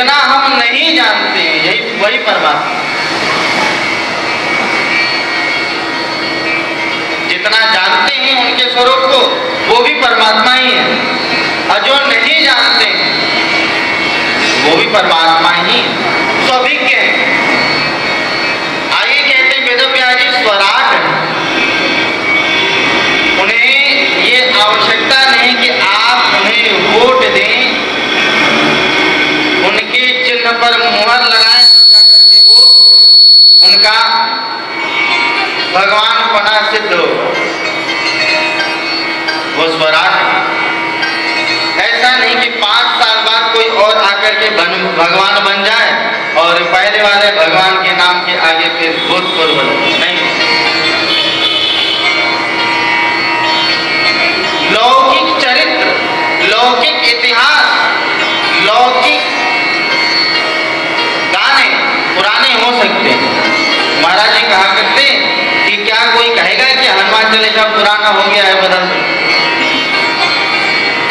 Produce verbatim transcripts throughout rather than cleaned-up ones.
इतना हम नहीं जानते, यही वही परमात्मा। जितना जानते हैं उनके स्वरूप को वो भी परमात्मा ही है, और जो नहीं जानते वो भी परमात्मा ही स्वभिज्ञ है। आगे कहते हैं वेद प्यारी स्वराट है, उन्हें ये आवश्यकता नहीं कि आप उन्हें वोट दें, उनके चिन्ह पर मुहर लगाएं, वो उनका भगवान पना सिद्ध हो, वो स्वराट। ऐसा नहीं कि पांच साल बाद कोई और आकर के बन, भगवान बन जाए और पहले वाले भगवान के नाम के आगे फिर भूतपूर्व बन, नहीं। लौकिक चरित्र, लौकिक इतिहास, लौकिक गाने पुराने हो सकते हैं। महाराज जी कहा करते कि क्या कोई कहेगा कि हनुमान चालीसा पुराना हो गया है, बदल दो,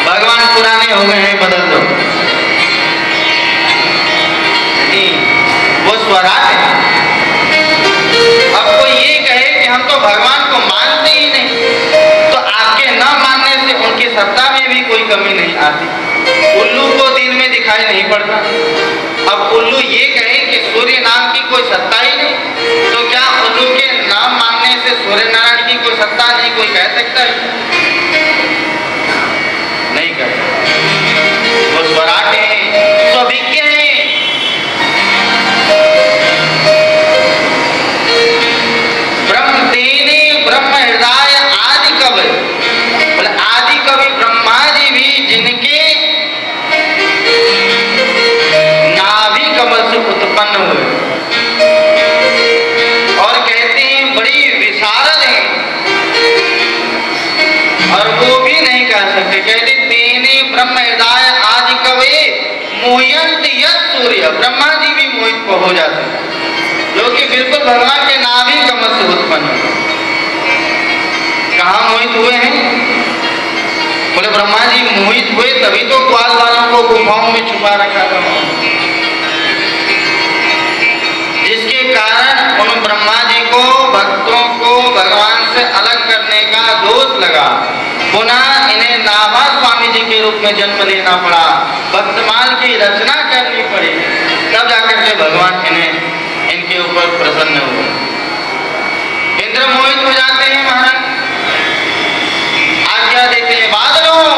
भगवान पुराने हो गए हैं, बदल दो। वो स्वराट है। अब कोई ये कहे कि हम तो भगवान को मानते ही नहीं, तो आपके न मानने से उनकी सत्ता में भी कोई कमी नहीं आती। उल्लू को दिन में दिखाई नहीं पड़ता। अब उल्लू ये कहे कि सूर्य नाम की कोई सत्ता ही नहीं, तो क्या उल्लू के नाम मानने से सूर्य नारायण की कोई सत्ता नहीं, कोई कह सकता है? नहीं कह सकता। वो स्वराट है, स्वभिज्ञ है। ब्रह्म तेने ब्रह्म हृदय आदि कवि, बोले आदि कवि ब्रह्मा जी भी जिनके नाभि कमल से उत्पन्न हुए, और कहते हैं बड़ी विशारद है, और वो भी नहीं कह सकते। कहते तेने ब्रह्म हृदय आदि कवि मोहयंत यत् सूर्य, ब्रह्मा जी भी मोहित हो जाते हैं, जो कि बिल्कुल भगवान के नाभि कमल से उत्पन्न हुए। कहाँ मोहित हुए हैं? बोले ब्रह्मा जी मोहित हुए, तभी तो ग्वाल वालों को गुफाओं में छुपा रखा था, जिसके कारण उन ब्रह्मा जी को भक्तों को भगवान से अलग करने का दोष लगा। पुनः इन्हें नाभा स्वामी जी के रूप में जन्म लेना पड़ा, भक्तमाल की रचना करनी पड़ी, तब जाकर के भगवान इन्हें इनके ऊपर प्रसन्न हुए। इंद्र मोहित हो जाते हैं, महाराज आज्ञा देते हैं बादलों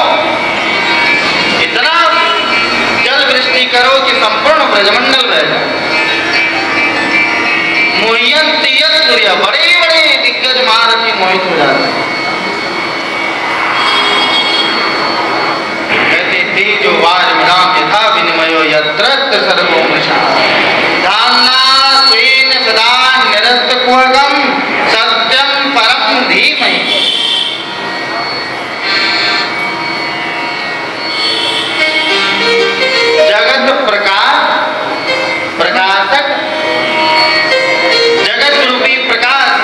इतना जल वृष्टि करो कि संपूर्ण ब्रजमंडल रह जाए। मोहियंत यत् सूर्य, बड़े बड़े दिग्गज महारथी मोहित हो जाते हैं। कहते तेजो वारिणाम यथा विनिमयो यत्र सर्वो मृषा सदा निरस्त कुहगम सत्यम परम धीमहि। जगत प्रकाश प्रकाशक, जगत रूपी प्रकाश।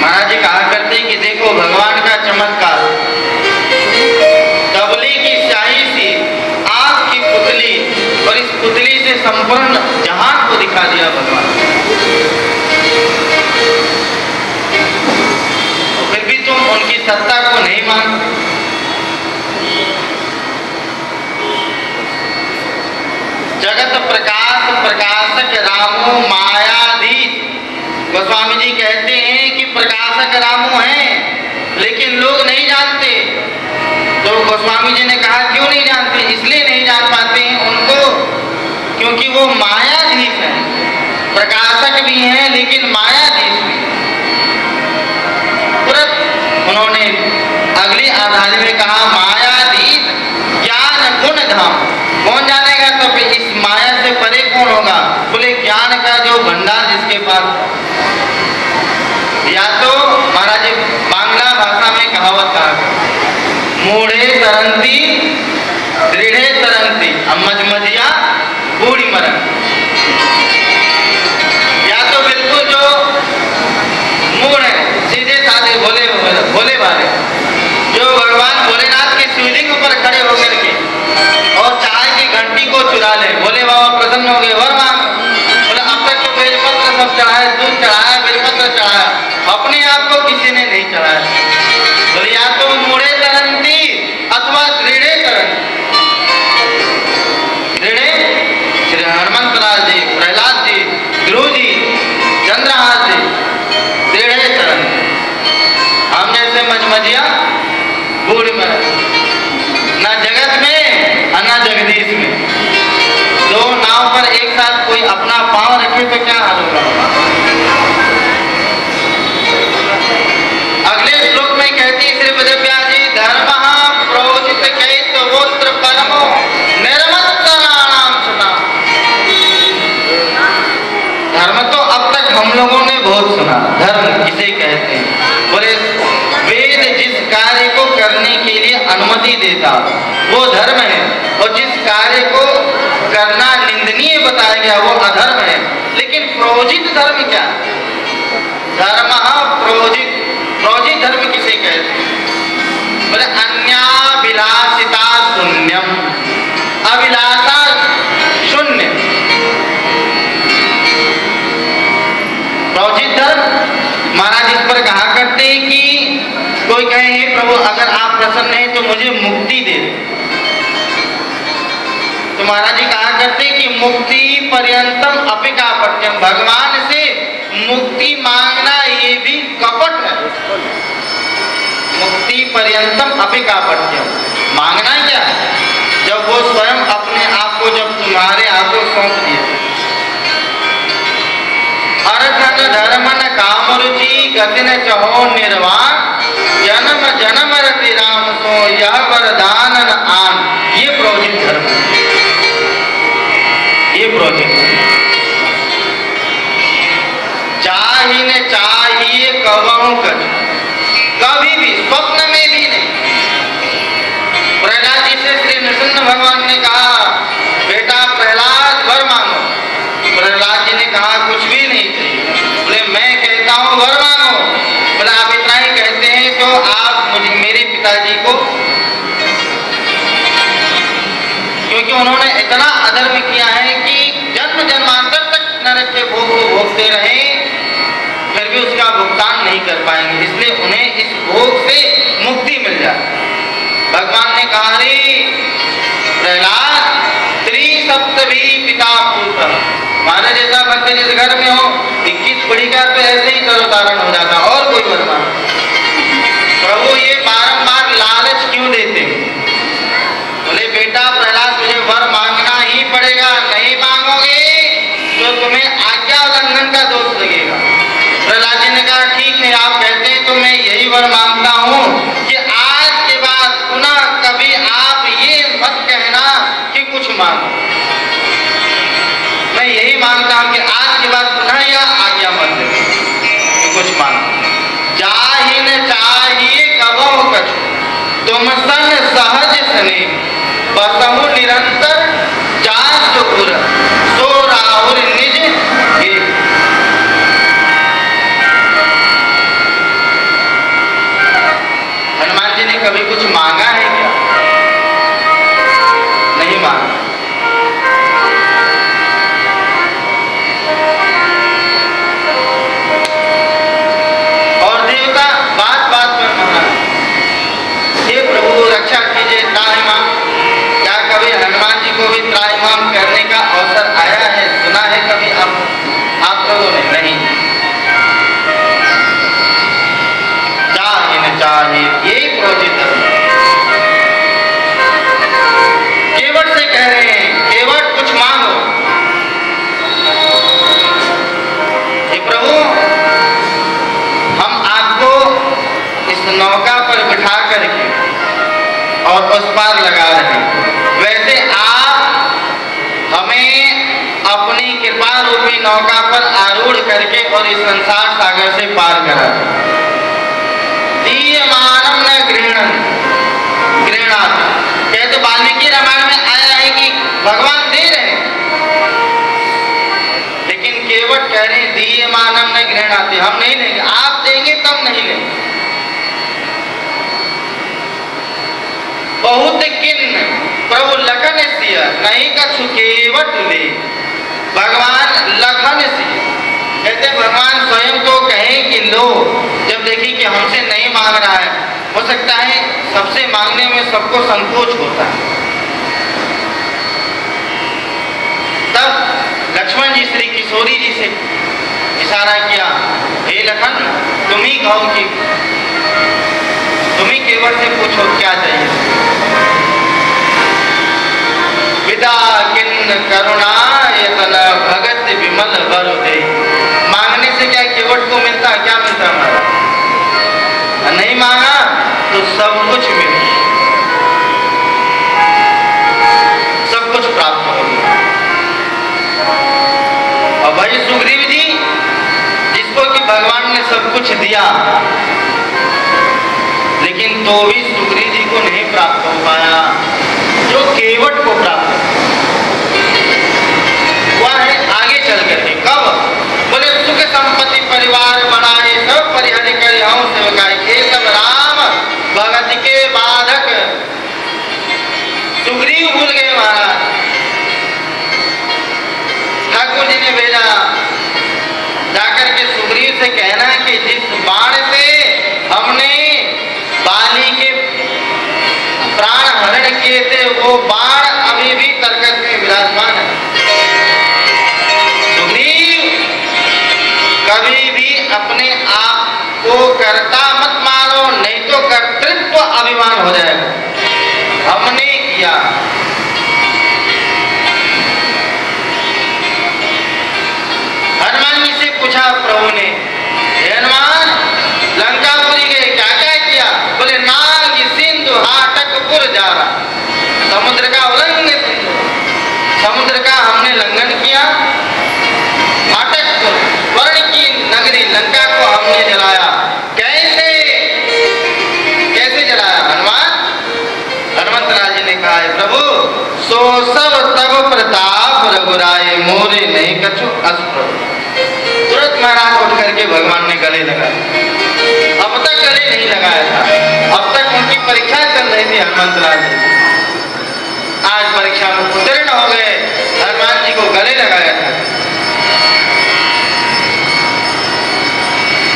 महाराज जी कहा करते कि देखो भगवान का चमत्कार, तबले की स्याही सी आग की पुतली, और इस पुतली से संपूर्ण जहान को दिखा दिया भगवान। फिर भी तुम उनकी सत्ता को नहीं मानते। जगत प्रकाश प्रकाशक रामो मायाधीश, गोस्वामी जी कहते हैं कि प्रकाशक रामो है, लेकिन लोग नहीं जानते। तो गोस्वामी जी ने कहा क्यों नहीं जानते? इसलिए नहीं जान पाते हैं उनको क्योंकि वो मायाधीश है। प्रकाशक भी है लेकिन मायाधीश भी। तुरंत उन्होंने अगली आधारी में कहा मायाधीश ज्ञान गुण धाम। कौन जानेगा सब? इस माया से परे कौन होगा? बोले ज्ञान का जो भंडार जिसके पास। या तो महाराज जी बांग्ला भाषा में कहावत कहा मूढ़े तरंती दृढ़े तरंती मजमजिया बूढ़ी मरण। या तो बिल्कुल जो मूढ़ है, सीधे साधे भोले भोले वाले, जो भगवान भोलेनाथ के शिवलिंग पर खड़े हो चुरा ले। बोले बाबा प्रसन्न हो गए, वर्मा बोला अब तक तो बेलपत्र सब चढ़ाया, दूध चढ़ाया, बेलपत्र चढ़ाया, अपने आप को किसी ने नहीं चढ़ाया। बोले या तो मुड़े करंती अथवा दृढ़े करंती। दृढ़े श्री हनुमंतलाल जी, प्रहलाद जी, गुरु जी, चंद्रहास जी, दृढ़े करंती। हमने से मजमजिया बूढ़ में ना जगत में ना जगदीश में, दो नाव पर एक साथ कोई अपना पांव रखे तो क्या हाल होगा। अगले श्लोक में कहती श्री बजब्या जी, धर्म प्रोचित कैत गोत्र परमो निर्मत्तराणाम सुना। धर्म तो अब तक हम लोगों ने बहुत सुना, धर्म किसे कहते हैं। बोले वेद जिस कार्य को करने के लिए अनुमति देता वो धर्म है, और जिस कार्य को करना निंदनीय बताया गया वो अधर्म है। लेकिन प्रोजित धर्म क्या है? धर्म प्रोजित, प्रोजित धर्म किसे कहते हैं? बोले अन्याभिलाषिता शून्यम, अभिलाषा शून्य। प्रोजित धर्म महाराज इस पर कहा करते हैं कि कोई कहे हे प्रभु अगर आप प्रसन्न हैं तो मुझे मुक्ति दे, तो महाराज जी कहा करते कि मुक्ति पर्यंतम अपिका पत्यम, भगवान से मुक्ति मांगना ये भी कपट है। मुक्ति पर्यंतम अपिका पत्यम, मांगना क्या है जब वो स्वयं अपने आप को जब तुम्हारे हाथों सौंप दिए। अर्थ न धर्म न काम रुचि गति न चहो निर्वाण, जन्म जन्म रति राम सो यह वरदान न आन। ये प्रोजित धर्म, ये प्रोजित चाही न चाहिए कबहू कभी, कभी भी स्वप्न में भी नहीं। प्रहलाद जी से श्री नृसिंह भगवान ने कहा बेटा प्रहलाद वर मांगो, प्रहलाद जी ने कहा कुछ भी नहीं चाहिए। बोले मैं कहता हूँ वर मांगो, बोला आप इतना ही कहते हैं तो आप मुझे मेरे पिताजी को, क्योंकि उन्होंने इतना अधर्म किया है कि जन्म जन्मांतर तक नरक के भोग को भोगते रहे, फिर भी उसका भुगतान नहीं कर पाएंगे। इसलिए उन्हें इस भोग से मुक्ति मिल जाए। भगवान ने कहा रे प्रहलाद त्रिसप्त भी पिता पुत्र, माना जैसा भक्त जिस घर में हो इक्कीस पड़ी का तो ऐसे ही तरोतारण हो जाता और कोई वरदान। प्रभु ये बारंबार लालच क्यों देते? बोले बेटा प्रहलाद तुझे वर मांगना ही पड़ेगा, नहीं मांगोगे तो तुम्हें आज्ञा उल्लंघन का दोष लगेगा। प्रहलाद जी ने कहा ठीक है आप कहते हैं तो मैं यही वर मांगता हूँ कि आज के बाद पुनः कभी आप ये मत कहना कि कुछ मांगो। मैं यही मांगता हूँ कि आज के बाद पुनः यह आज्ञा मत देना कि कुछ मांगो। जाहि न चाहिए कबहु कछु तुम सन सहज सने, बसहु निरंतर जासु पुर सो राहुर निज हे। हनुमान जी ने कभी कुछ मांगा है क्या? नहीं मांगा। और देवता बात बात में मांगा, हे प्रभु रक्षा कीजिए त्राहिमाम। क्या कभी हनुमान जी को भी त्राहिमाम करने का अवसर आया है, सुना है कभी आप आप लोगों ने? नहीं। चाहिए न चाहिए यही प्रोजित धर्म। केवट से कह रहे हैं केवट कुछ मांगो, हे प्रभु हम आपको इस नौका पर बिठा करके और उस पार लगा रहे हैं, वैसे आप हमें अपनी कृपा रूपी नौका पर आरूढ़ करके और इस संसार सागर से पार करा दीयमानम न गृहणन गृहणात। कहते वाल्मीकि रामायण में आया है कि भगवान दे रहे लेकिन केवट कह रहे दीयमानम न गृहणात, हम नहीं लेंगे, आप देंगे तब नहीं लेंगे। बहुत किन्न प्रभु लखन सिया नहीं कछु के क्योंकि हमसे नहीं मांग रहा है। हो सकता है सबसे मांगने में सबको संकोच होता है। तब लक्ष्मण जी श्री किशोरी जी से इशारा किया, हे लखन तुम ही कहो कि तुम ही केवल से पूछो क्या चाहिए। विदा किन्न करुणा यतन भगत विमल बरु दे। मांगने से क्या केवट को मिलता है? क्या मिलता है हमारा? नहीं मांगा तो सब कुछ मिले, सब कुछ प्राप्त हो गया। और भाई सुग्रीव जी जिसको कि भगवान ने सब कुछ दिया, लेकिन तो भी सुग्रीव जी को नहीं प्राप्त हो पाया जो केवट को प्राप्त हुआ है। आगे चल करके कब बोले, सुख संपत्ति परिवार बनाए सब परिहर कर हम सेवकाए केशव राम भगत के बाधक। सुग्रीव भूल गए महाराज। ठाकुर जी ने भेजा जाकर के सुग्रीव से कहना कि जिस बाण से हमने बाली के प्राण हरण किए थे वो बाण अभी भी तरकस में विराजमान है। सुग्रीव कभी भी अपने आप को करता मत मानो, नहीं तो कर्तृत्व अभिमान हो जाएगा। हमने किया। हनुमान जी से पूछा प्रभु ने, हनुमान लंकापुरी गए क्या क्या किया? बोले नाग सिंधु हाटकपुर जा रहा। समुद्र का उल्लंघन, समुद्र का हमने लंघन किया। हाटकपुर वर्ण की नगरी लंका को हमने जलाया। कैसे कैसे जलाया हनुमान? हनुमंत राज जी ने कहा है प्रभु सो सब तब प्रताप रघुराय मोरे नहीं कछु अस। तुरंत महाराज उठ करके भगवान ने गले लगाए। अब तक गले नहीं लगाया था, अब तक उनकी परीक्षा चल रही थी। हनुमंत राज जी आज परीक्षा में उत्तीर्ण हो गए। हनुमान जी को गले लगाया था।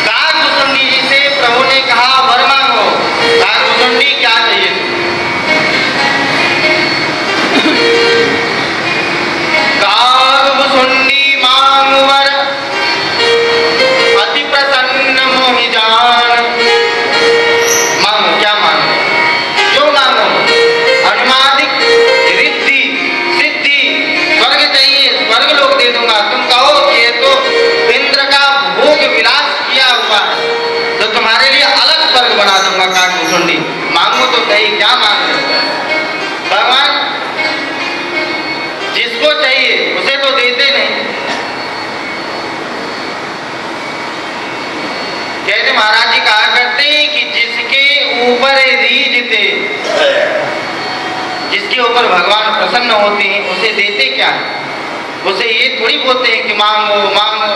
काकभुसुंडी जी से प्रभु ने कहा वर मांगो। काकभुसुंडी क्या चाहिए? काकभुसुंडी मांग वर अति प्रसन्न मोहि जान। मांगो, क्या मांगो? जो मांगो अनुमादिक स्वर्ग लोग दे दूंगा। तुम कहो कि ये तो इंद्र का भोग विलास किया हुआ है, तो तुम्हारे लिए अलग स्वर्ग बना दूंगा। काकभुसुंडी मांगो तो सही, क्या मांग रहे हो? भगवान जिसको चाहिए उसे तो देते नहीं। कहते महाराज जी कहा करते हैं कि जिसके ऊपर रीझते, जिसके ऊपर भगवान प्रसन्न होते हैं उसे देते क्या है? उसे ये थोड़ी बोलते हैं कि मांगो मांगो।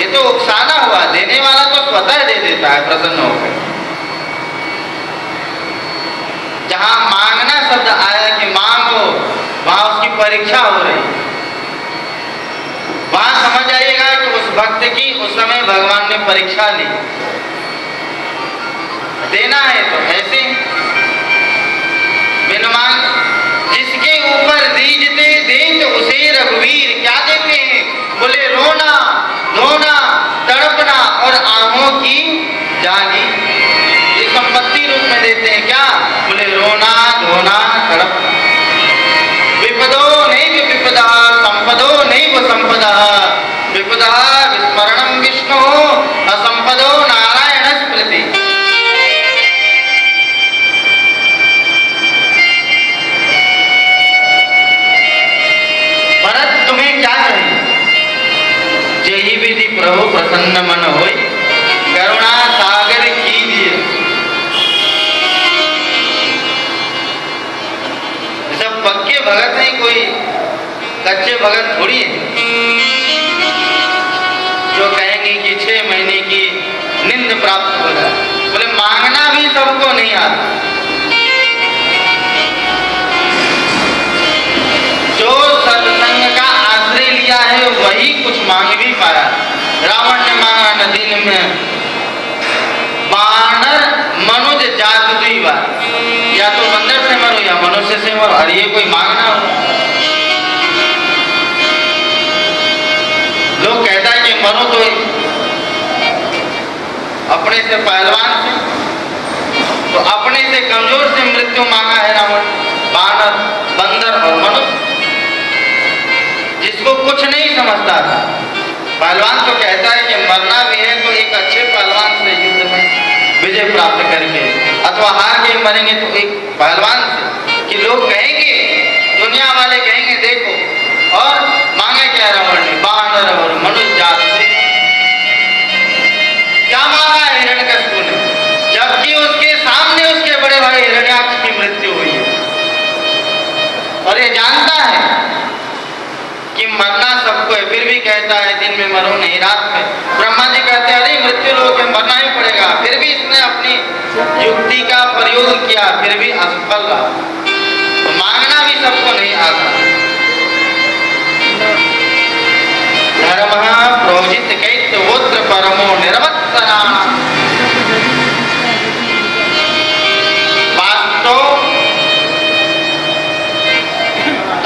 ये तो उकसाना हुआ, देने वाला तो स्वतः दे देता है प्रसन्न होकर। जहां मांगना शब्द आया कि मांगो, वहां उसकी परीक्षा हो रही। वहां समझ आइएगा कि उस भक्त की उस समय भगवान ने परीक्षा ली। देना है तो ऐसे बिन मांग। जिसके ऊपर रीझते देत उसे रघुवीर क्या देते हैं? बोले रोना धोना तड़पना और आहों की जागी। ये संपत्ति रूप में देते हैं क्या? बोले रोना धोना तड़पना। विपदो नैव विपदा संपदो नैव संपदा। विपदा विस्मरणं विष्णो असंपदो नारायण स्मृति। प्रभु प्रसन्न मन होई करुणा सागर कीजिए। सब पक्के भगत नहीं, कोई कच्चे भगत थोड़ी है जो कहेंगे कि छह महीने की निंद प्राप्त हो जाए। बोले मांगना भी सबको नहीं आता। जो सत्संग का आश्रय लिया है वही कुछ मांग भी पाया। रावण ने मांगा नदी में और ये कोई मांगना हो। लोग कहता है कि मरो तो अपने से पहलवान से, तो अपने से कमजोर से मृत्यु मांगा है रावण, बानर, बंदर और मनुष्य, जिसको कुछ नहीं समझता था। पहलवान तो कहता है कि मरना भी है तो एक अच्छे पहलवान से युद्ध में विजय प्राप्त करके, अथवा हार के मरेंगे तो एक पहलवान से, कि लोग कहेंगे, दुनिया वाले कहेंगे देखो, और मांगे क्या रावण ने, बानर और मनुष्य जात से क्या मांगा है हिरण्यकश्यप ने, जबकि उसके सामने उसके बड़े भाई हिरण्याक्ष की मृत्यु हुई है। और ये जानता है कि मरना सबको है, फिर भी कहता है दिन में मरो नहीं रात में। ब्रह्मा जी कहते हैं अरे मृत्यु लोग है, मरना ही पड़ेगा, फिर भी इसने अपनी युक्ति का प्रयोग किया, फिर भी असफल रहा। तो मांगना भी सबको नहीं आता। धर्म प्रोजित कैत्यवोत्र परमो निर्वत्सना, वास्तव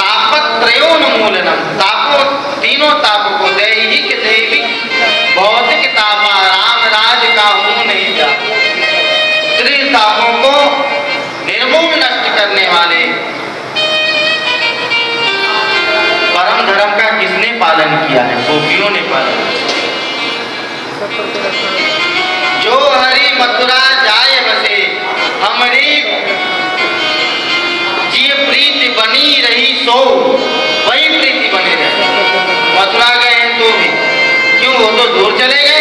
तापत्रयोन मूलनम, तापों तीनों तापों को दैहिक दैविक भौतिक तापा राम राज का मुंह नहीं जाता। तापों को निर्मूल नष्ट करने वाले परम धर्म का किसने पालन किया है? गोपियों ने पालन किया। जो हरि मथुरा जाए बसे, हमारी जी प्रीति बनी रही सो, वही प्रीति बनी रहे। मथुरा गए तो भी क्यों, वो तो दूर चले गए,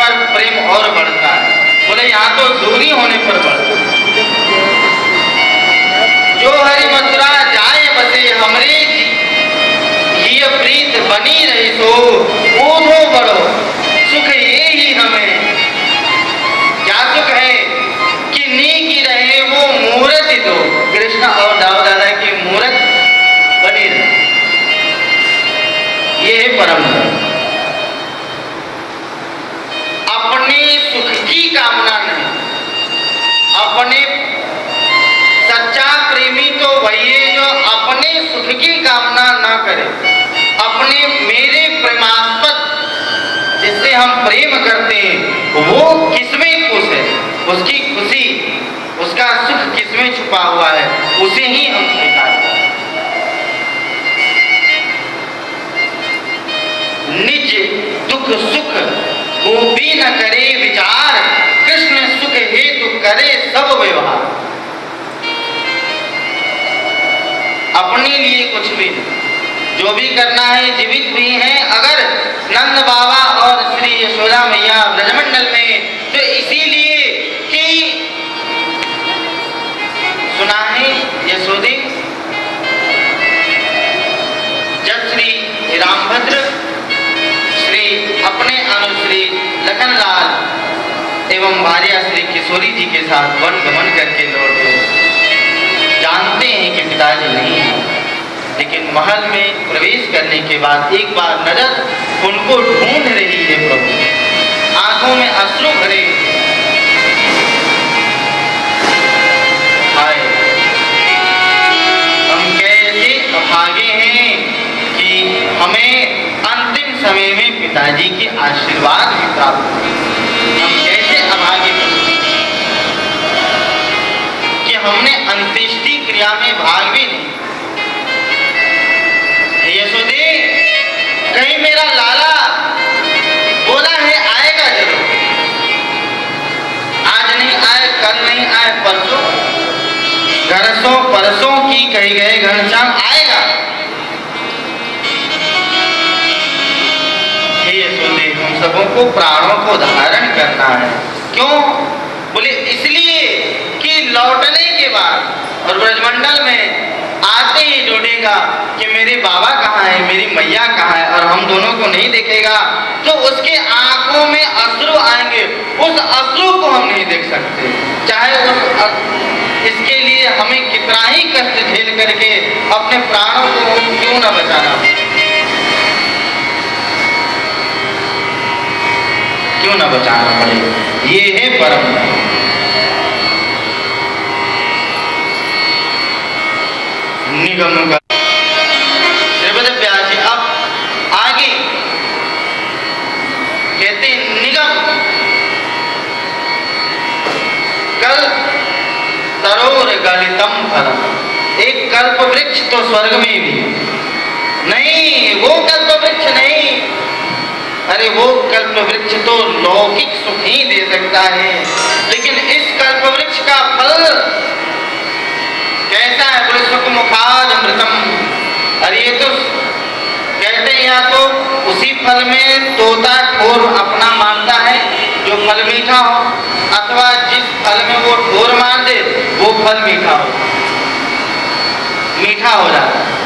पर प्रेम और बढ़ता है। बोले यहाँ तो दूरी होने पर बढ़ता है। जो हरि मथुरा जाए बसे, हमरे ये प्रीत बनी रही तो ओढ़ो बढ़ो, सुख ये ही हमें। क्या सुख है कि नी की रहे वो मुहूर्त ही दो, कृष्ण और दाऊ दादा की मुहूर्त बनी रहे। ये है परम की कामना नहीं। अपने सच्चा प्रेमी तो वही है जो अपने सुख की कामना ना करे, अपने मेरे प्रेमास्पद जिससे हम प्रेम करते हैं वो किसमें खुश है, उसकी खुशी उसका सुख किसमें छुपा हुआ है, उसे ही हम स्वीकारते हैं। निज दुख सुख गोपी न करे विचार, कृष्ण सुख हेतु करे सब व्यवहार। अपने लिए कुछ भी जो भी करना है, जीवित भी हैं अगर नंद बाबा और श्री यशोदा मैया ब्रजमंडल में, तो इसीलिए कि सुना है यशोदी जब श्री रामभद्र अपने अनुश्री लखनलाल एवं भार्या श्री किशोरी जी के साथ वन गमन करके लौटे, जानते हैं कि पिताजी नहीं है, लेकिन महल में प्रवेश करने के बाद एक बार नजर उनको ढूंढ रही है प्रभु, आंखों में अश्रु भरे। हाय, हम कैसे भागे हैं कि हमें समय में पिताजी के आशीर्वाद भी प्राप्त हुए। हम कैसे अभागे कि हमने अंत्येष्टि क्रिया में भाग भी नहीं। यशोदे, कहीं मेरा लाला बोला है आएगा जरूर, आज नहीं आए, कल नहीं आए, परसों घरसों परसों की कही गए घनश्याम आएगा। सबों को प्राणों को धारण करना है। क्यों? बोले इसलिए कि लौटने के बाद और ब्रजमंडल में आते ही जुड़ेगा कि मेरे बाबा कहाँ है, मेरी मैया कहाँ है, और हम दोनों को नहीं देखेगा तो उसके आंखों में अश्रु आएंगे, उस अश्रु को हम नहीं देख सकते, चाहे उस इसके लिए हमें कितना ही कष्ट झेल करके अपने प्राणों को क्यों ना बचाना, क्यों ना बचाना पड़े। ये है परम नहीं करूँगा। मेरे बड़े प्यार से अब आगे कहते निगम कल तरोर गलितम फल, एक कल्प वृक्ष तो स्वर्ग में भी नहीं, वो कल्प वृक्ष नहीं, अरे वो कल्प वृक्ष तो लौकिक सुख ही दे सकता है, लेकिन इस कल्प वृक्ष का फल कैसा है? बोले सुखमुखाद अमृतम, अरे ये तो कहते हैं या तो उसी फल में तोता ठोर अपना मारता है जो फल मीठा हो, अथवा जिस फल में वो ठोर मार दे वो फल मीठा हो मीठा हो जाता है।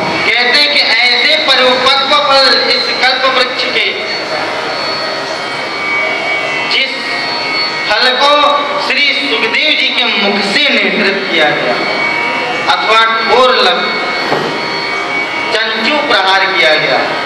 कहते हैं कि ऐसे परिपक्व फल इस कल्प वृक्ष के, जिस फल को श्री सुखदेव जी के मुख से नियंत्रित किया गया अथवा ठोर लग चंचू प्रहार किया गया,